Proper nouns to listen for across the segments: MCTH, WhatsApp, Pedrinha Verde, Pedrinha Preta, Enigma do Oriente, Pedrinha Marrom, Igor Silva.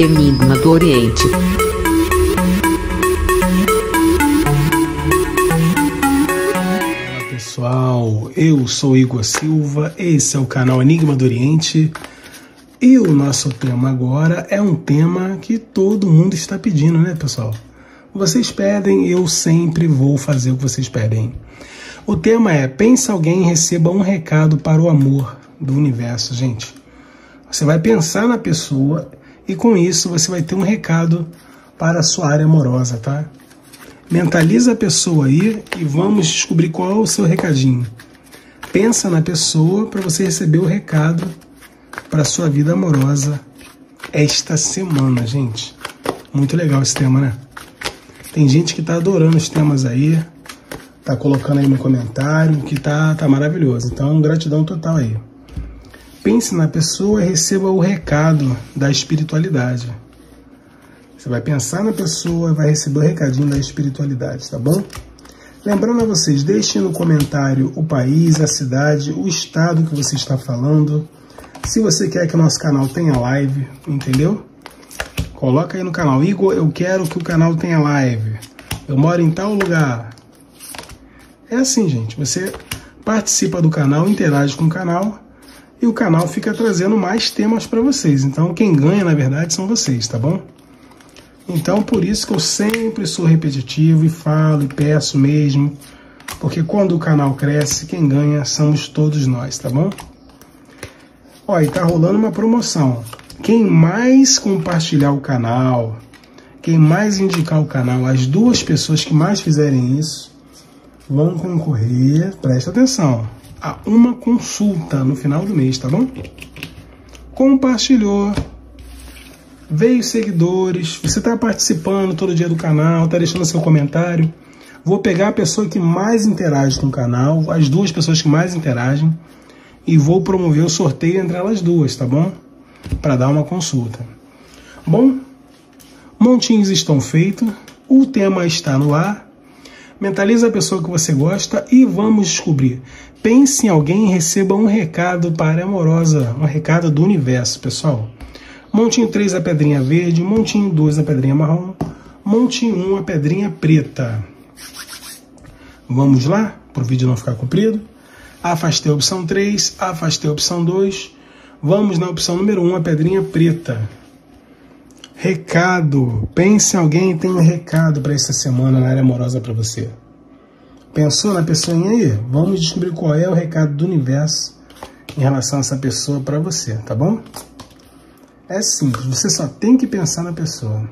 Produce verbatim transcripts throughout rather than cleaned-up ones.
Enigma do Oriente. Olá pessoal, eu sou Igor Silva, esse é o canal Enigma do Oriente. E o nosso tema agora é um tema que todo mundo está pedindo, né pessoal? Vocês pedem, eu sempre vou fazer o que vocês pedem. O tema é: pensa alguém e receba um recado para o amor do universo, gente. Você vai pensar na pessoa e com isso você vai ter um recado para a sua área amorosa, tá? Mentaliza a pessoa aí e vamos descobrir qual é o seu recadinho. Pensa na pessoa para você receber o recado para a sua vida amorosa esta semana, gente. Muito legal esse tema, né? Tem gente que tá adorando os temas aí, tá colocando aí no comentário, que tá, tá maravilhoso. Então, gratidão total aí. Pense na pessoa e receba o recado da espiritualidade. Você vai pensar na pessoa e vai receber o recadinho da espiritualidade, tá bom? Lembrando a vocês, deixem no comentário o país, a cidade, o estado que você está falando. Se você quer que o nosso canal tenha live, entendeu? Coloca aí no canal: Igor, eu quero que o canal tenha live. Eu moro em tal lugar. É assim, gente. Você participa do canal, interage com o canal e o canal fica trazendo mais temas para vocês. Então, quem ganha, na verdade, são vocês, tá bom? Então, por isso que eu sempre sou repetitivo e falo e peço mesmo. Porque quando o canal cresce, quem ganha somos todos nós, tá bom? Ó, e tá rolando uma promoção. Quem mais compartilhar o canal, quem mais indicar o canal, as duas pessoas que mais fizerem isso, vão concorrer, presta atenção, a uma consulta no final do mês, tá bom? Compartilhou, veio seguidores, você tá participando todo dia do canal, tá deixando seu comentário. Vou pegar a pessoa que mais interage com o canal, as duas pessoas que mais interagem, e vou promover o sorteio entre elas duas, tá bom? Para dar uma consulta. Bom, montinhos estão feitos, o tema está no ar. Mentaliza a pessoa que você gosta e vamos descobrir. Pense em alguém e receba um recado para a amorosa, um recado do universo, pessoal. Montinho três, a pedrinha verde. Montinho dois, a pedrinha marrom. Montinho um, a pedrinha preta. Vamos lá, para o vídeo não ficar comprido. Afastei a opção três, afastei a opção dois. Vamos na opção número um, a pedrinha preta. Recado. Pense em alguém e tem um recado para essa semana na área amorosa para você. Pensou na pessoa aí? Vamos descobrir qual é o recado do universo em relação a essa pessoa para você, tá bom? É simples, você só tem que pensar na pessoa.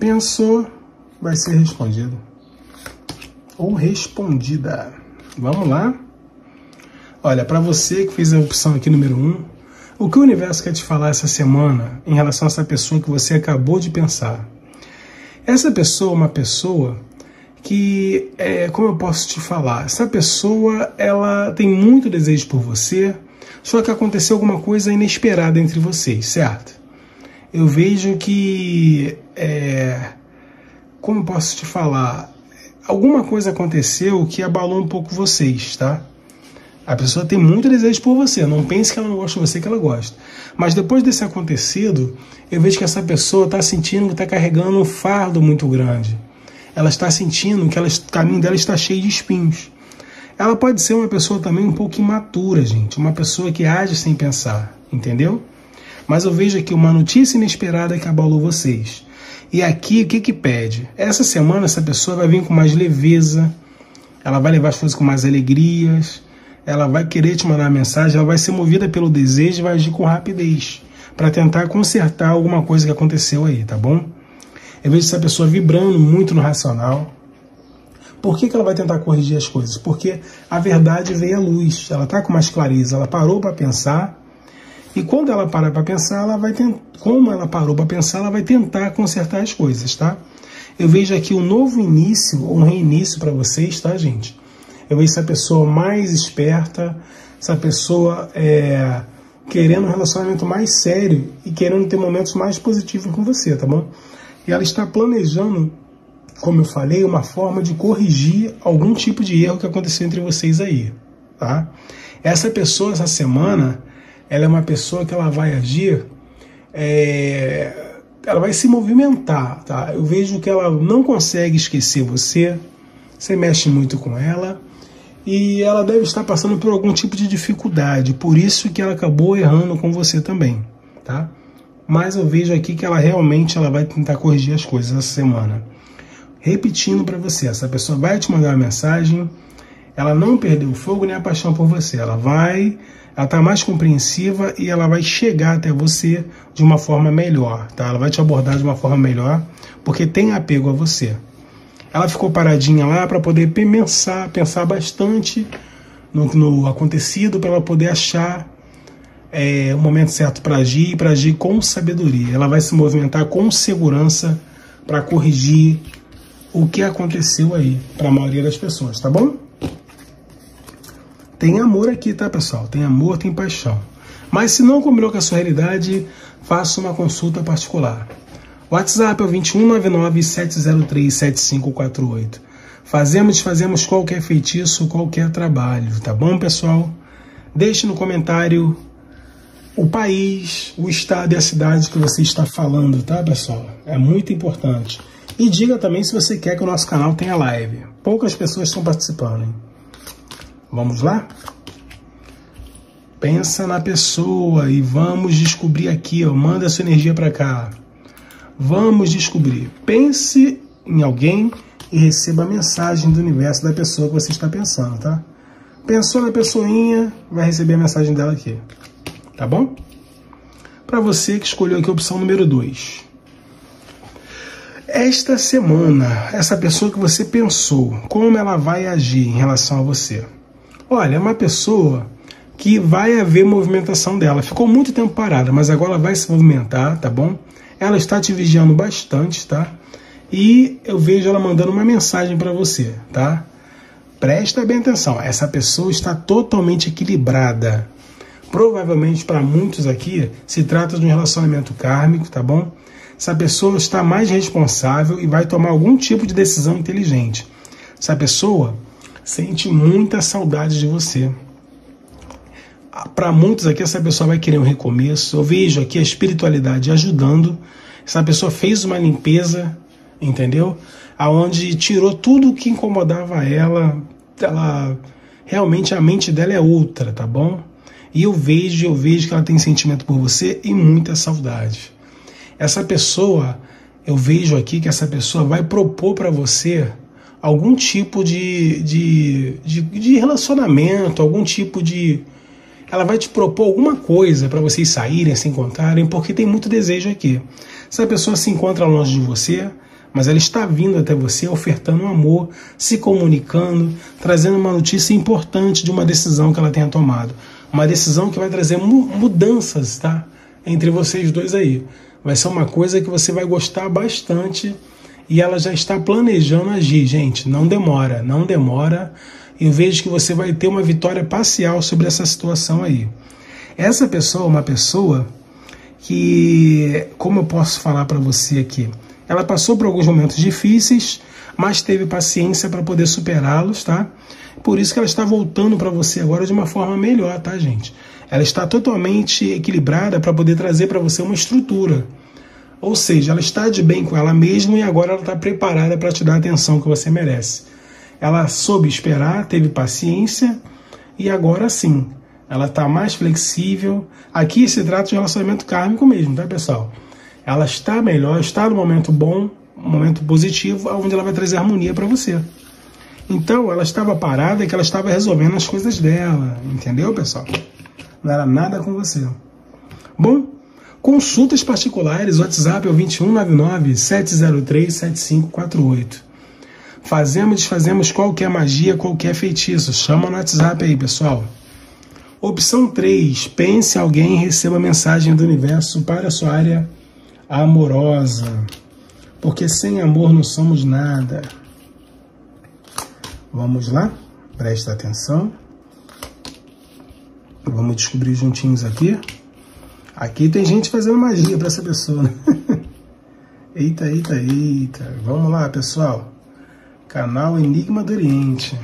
Pensou, vai ser respondido. Ou respondida. Vamos lá. Olha, para você que fez a opção aqui número um, o que o universo quer te falar essa semana em relação a essa pessoa que você acabou de pensar? Essa pessoa é uma pessoa que, é, como eu posso te falar, essa pessoa ela tem muito desejo por você, só que aconteceu alguma coisa inesperada entre vocês, certo? Eu vejo que, é, como eu posso te falar, alguma coisa aconteceu que abalou um pouco vocês, tá? A pessoa tem muito desejo por você, não pense que ela não gosta de você, que ela gosta. Mas depois desse acontecido, eu vejo que essa pessoa está sentindo que está carregando um fardo muito grande. Ela está sentindo que ela, o caminho dela está cheio de espinhos. Ela pode ser uma pessoa também um pouco imatura, gente. Uma pessoa que age sem pensar, entendeu? Mas eu vejo aqui uma notícia inesperada que abalou vocês. E aqui, o que que pede? Essa semana, essa pessoa vai vir com mais leveza, ela vai levar as coisas com mais alegrias. Ela vai querer te mandar mensagem, ela vai ser movida pelo desejo e vai agir com rapidez para tentar consertar alguma coisa que aconteceu aí, tá bom? Eu vejo essa pessoa vibrando muito no racional. Por que que ela vai tentar corrigir as coisas? Porque a verdade veio à luz, ela tá com mais clareza, ela parou para pensar e quando ela parar para pensar, ela vai tentar, como ela parou para pensar, ela vai tentar consertar as coisas, tá? Eu vejo aqui um novo início, um reinício para vocês, tá, gente? Eu vejo essa pessoa mais esperta, essa pessoa é, querendo um relacionamento mais sério e querendo ter momentos mais positivos com você, tá bom? E ela está planejando, como eu falei, uma forma de corrigir algum tipo de erro que aconteceu entre vocês aí, tá? Essa pessoa, essa semana, ela é uma pessoa que ela vai agir é, ela vai se movimentar, tá? Eu vejo que ela não consegue esquecer você, você mexe muito com ela, e ela deve estar passando por algum tipo de dificuldade, por isso que ela acabou errando com você também, tá? Mas eu vejo aqui que ela realmente ela vai tentar corrigir as coisas essa semana. Repetindo para você, essa pessoa vai te mandar uma mensagem, ela não perdeu o fogo nem a paixão por você, ela vai, ela tá mais compreensiva e ela vai chegar até você de uma forma melhor, tá? Ela vai te abordar de uma forma melhor, porque tem apego a você. Ela ficou paradinha lá para poder pensar, pensar bastante no, no acontecido, para ela poder achar é, o momento certo para agir, e para agir com sabedoria. Ela vai se movimentar com segurança para corrigir o que aconteceu aí para a maioria das pessoas, tá bom? Tem amor aqui, tá, pessoal? Tem amor, tem paixão. Mas se não combinou com a sua realidade, faça uma consulta particular. WhatsApp é o dois um nove nove, sete zero três, sete cinco quatro oito. Fazemos, desfazemos qualquer feitiço, qualquer trabalho, tá bom, pessoal? Deixe no comentário o país, o estado e a cidade que você está falando, tá, pessoal? É muito importante. E diga também se você quer que o nosso canal tenha live. Poucas pessoas estão participando, hein? Vamos lá? Pensa na pessoa e vamos descobrir aqui, ó. Manda a sua energia para cá. Vamos descobrir. Pense em alguém e receba a mensagem do universo da pessoa que você está pensando, tá? Pensou na pessoinha, vai receber a mensagem dela aqui, tá bom? Para você que escolheu aqui a opção número dois. Esta semana, essa pessoa que você pensou, como ela vai agir em relação a você? Olha, é uma pessoa que vai haver movimentação dela. Ficou muito tempo parada, mas agora ela vai se movimentar, tá bom? Ela está te vigiando bastante, tá? E eu vejo ela mandando uma mensagem para você, tá? Presta bem atenção. Essa pessoa está totalmente equilibrada. Provavelmente, para muitos aqui, se trata de um relacionamento kármico, tá bom? Essa pessoa está mais responsável e vai tomar algum tipo de decisão inteligente. Essa pessoa sente muita saudade de você. Para muitos aqui, essa pessoa vai querer um recomeço. Eu vejo aqui a espiritualidade ajudando. Essa pessoa fez uma limpeza, entendeu? Aonde tirou tudo o que incomodava ela. Ela realmente, a mente dela é outra, tá bom? E eu vejo, eu vejo que ela tem sentimento por você e muita saudade. Essa pessoa, eu vejo aqui que essa pessoa vai propor para você algum tipo de, de, de, de relacionamento, algum tipo de... Ela vai te propor alguma coisa para vocês saírem, se encontrarem, porque tem muito desejo aqui. Essa pessoa se encontra longe de você, mas ela está vindo até você, ofertando um amor, se comunicando, trazendo uma notícia importante de uma decisão que ela tenha tomado. Uma decisão que vai trazer mudanças, tá? Entre vocês dois aí. Vai ser uma coisa que você vai gostar bastante e ela já está planejando agir, gente. Não demora, não demora. Eu vejo que você vai ter uma vitória parcial sobre essa situação aí. Essa pessoa é uma pessoa que, como eu posso falar para você aqui, ela passou por alguns momentos difíceis, mas teve paciência para poder superá-los, tá? Por isso que ela está voltando para você agora de uma forma melhor, tá, gente? Ela está totalmente equilibrada para poder trazer para você uma estrutura. Ou seja, ela está de bem com ela mesma e agora ela está preparada para te dar a atenção que você merece. Ela soube esperar, teve paciência e agora sim, ela está mais flexível. Aqui se trata de um relacionamento kármico mesmo, tá, pessoal? Ela está melhor, está no momento bom, um momento positivo, onde ela vai trazer harmonia para você. Então, ela estava parada e que ela estava resolvendo as coisas dela, entendeu, pessoal? Não era nada com você. Bom, consultas particulares, o WhatsApp é o dois um nove nove, sete zero três, sete cinco quatro oito. Fazemos, desfazemos qualquer magia, qualquer feitiço. Chama no WhatsApp aí, pessoal. Opção três. Pense em alguém e receba a mensagem do universo para a sua área amorosa. Porque sem amor não somos nada. Vamos lá? Presta atenção. Vamos descobrir juntinhos aqui. Aqui tem gente fazendo magia para essa pessoa, né? Eita, eita, eita. Vamos lá, pessoal. Canal Enigma do Oriente.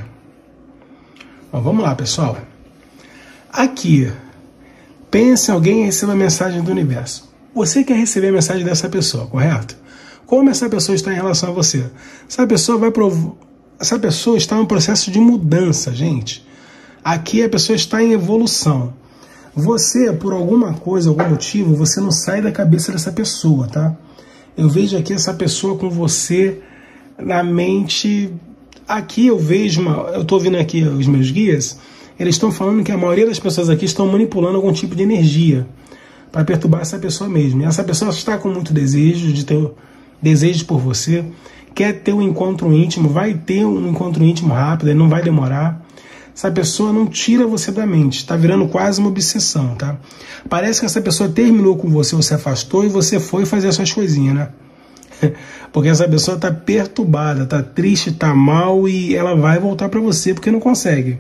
Bom, vamos lá, pessoal. Aqui, pense em alguém e receba a mensagem do universo. você quer receber a mensagem dessa pessoa, correto? Como essa pessoa está em relação a você? Essa pessoa vai prov... Essa pessoa está em um processo de mudança, gente. Aqui a pessoa está em evolução. Você, por alguma coisa, algum motivo, você não sai da cabeça dessa pessoa, tá? Eu vejo aqui essa pessoa com você na mente. Aqui eu vejo, uma... eu estou ouvindo aqui os meus guias, eles estão falando que a maioria das pessoas aqui estão manipulando algum tipo de energia para perturbar essa pessoa mesmo. E essa pessoa está com muito desejo de ter desejo por você, quer ter um encontro íntimo, vai ter um encontro íntimo rápido, não vai demorar. Essa pessoa não tira você da mente, está virando quase uma obsessão, tá? Parece que essa pessoa terminou com você, você afastou e você foi fazer as suas coisinhas, né? Porque essa pessoa está perturbada, está triste, está mal e ela vai voltar para você porque não consegue.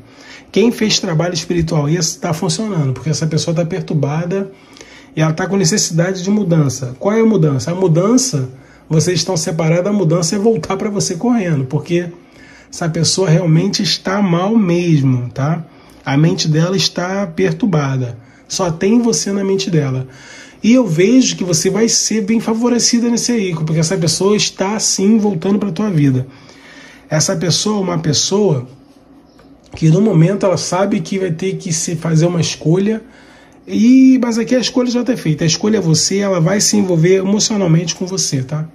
Quem fez trabalho espiritual está funcionando, porque essa pessoa está perturbada e ela está com necessidade de mudança. Qual é a mudança? A mudança, vocês estão separados, a mudança é voltar para você correndo, porque essa pessoa realmente está mal mesmo, tá? A mente dela está perturbada, só tem você na mente dela. E eu vejo que você vai ser bem favorecida nesse aí, porque essa pessoa está sim voltando para a tua vida. Essa pessoa é uma pessoa que no momento ela sabe que vai ter que se fazer uma escolha, e, mas aqui a escolha já está feita, a escolha é você, ela vai se envolver emocionalmente com você, tá?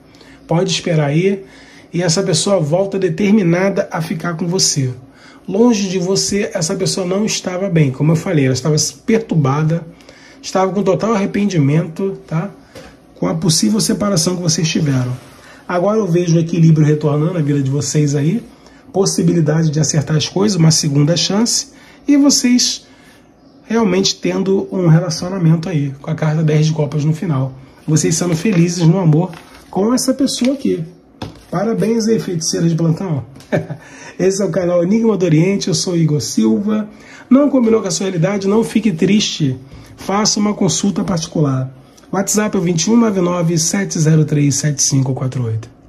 Pode esperar aí, e essa pessoa volta determinada a ficar com você. Longe de você, essa pessoa não estava bem, como eu falei, ela estava perturbada, estava com total arrependimento, tá? Com a possível separação que vocês tiveram. Agora eu vejo o equilíbrio retornando na vida de vocês aí, possibilidade de acertar as coisas, uma segunda chance, e vocês realmente tendo um relacionamento aí, com a carta dez de copas no final. Vocês sendo felizes no amor com essa pessoa aqui. Parabéns aí, feiticeiras de plantão. Esse é o canal Enigma do Oriente, eu sou Igor Silva. Não combinou com a sua realidade, não fique triste. Faça uma consulta particular. WhatsApp é o vinte e um, nove nove, sete zero três, sete cinco quatro oito.